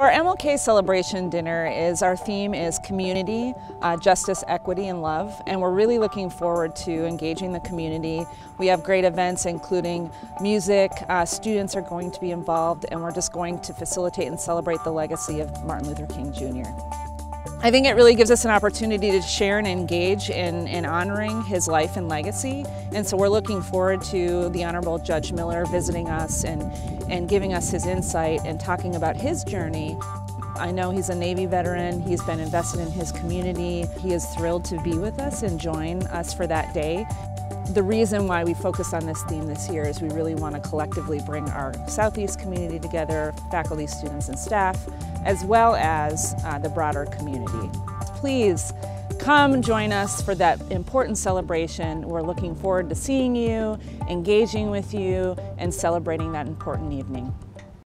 Our MLK celebration dinner is, our theme is community, justice, equity, and love, and we're really looking forward to engaging the community. We have great events including music, students are going to be involved, and we're just going to facilitate and celebrate the legacy of Martin Luther King Jr. I think it really gives us an opportunity to share and engage in honoring his life and legacy. And so we're looking forward to the Honorable Judge Miller visiting us and giving us his insight and talking about his journey. I know he's a Navy veteran, he's been invested in his community. He is thrilled to be with us and join us for that day. The reason why we focus on this theme this year is we really want to collectively bring our Southeast community together, faculty, students, and staff, as well as the broader community. Please come join us for that important celebration. We're looking forward to seeing you, engaging with you, and celebrating that important evening.